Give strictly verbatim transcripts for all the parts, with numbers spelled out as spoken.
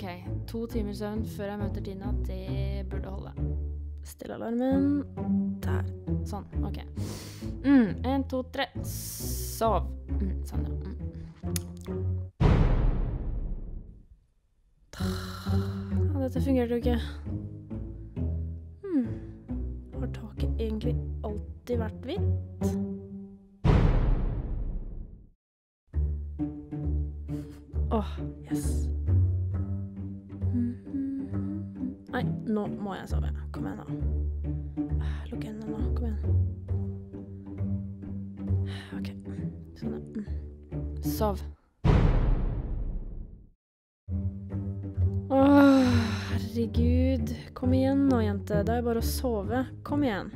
Ok, to timer søvn før jeg møter Tina, det burde holde. Still alarmen. Der. Sånn, ok. Mm, en, to, tre. Sov. Mm, sånn, ja. Mm. Ja, dette fungerte jo ikke. Hmm. Har taket egentlig alltid vært hvitt? Åh, yes. Nei, nå må jeg sove. Kom igjen da. Lukk øynene nå, kom igjen. Ok, sånn da. Sov. Åh, herregud. Kom igjen nå, jente. Det er bare å sove. Kom igjen.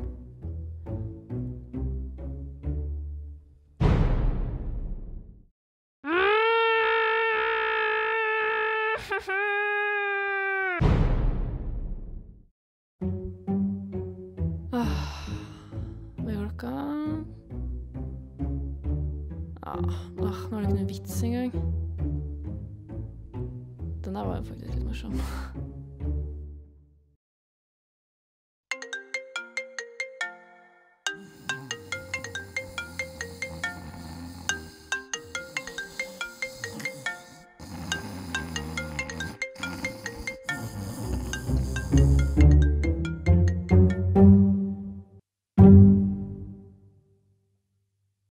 Åh, nå er det ikke noe vits engang. Den der var jo faktisk litt morsom.